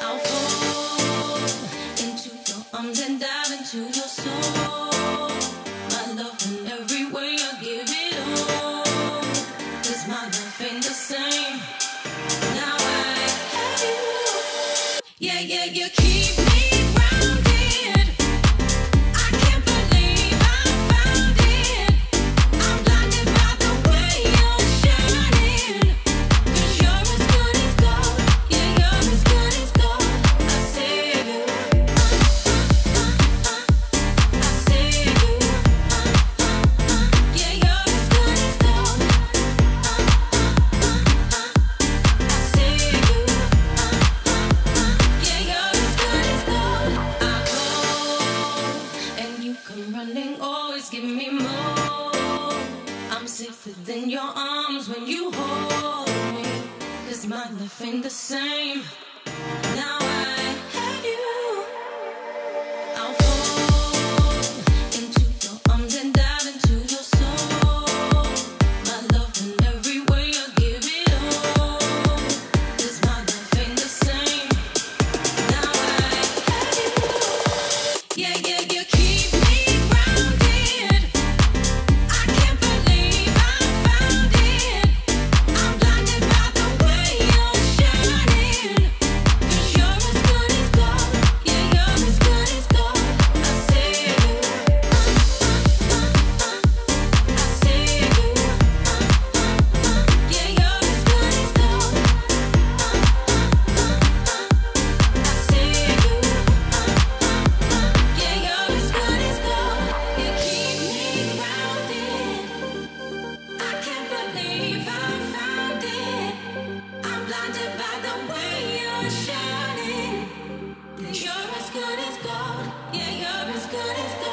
I'll fall into your arms and dive into your soul. My love in every way, I'll give it all, 'cause my life ain't the same. Now I have you. Yeah, yeah, you keep me grounded. I can't believe I found it. I'm blinded by the way you're shining, 'cause you're as good as gold. Yeah, you're as good as gold. I see you. I see you. Yeah, you're as good as gold. I see you. Yeah, you're as good as gold. I go and you come running, always give me more. I'm safer than your arms when you hold me, 'cause my life ain't the same. Now I have you. I'll fall into your arms and dive into your soul. My love in every way, I'll give it all, 'cause my life ain't the same. Now I have you. Yeah, yeah, you keep me grounded. I can't believe I found it. I'm blinded by the way you're shining, 'cause you're as good as gold. Yeah, you're as good as gold. I see you. I see you. Yeah, you're as good as gold. I see you. Yeah, you're as good as gold. You keep me grounded. I can't believe I found it. I'm blinded by the way you're shining. You're as good as gold. Yeah, you're as good as gold.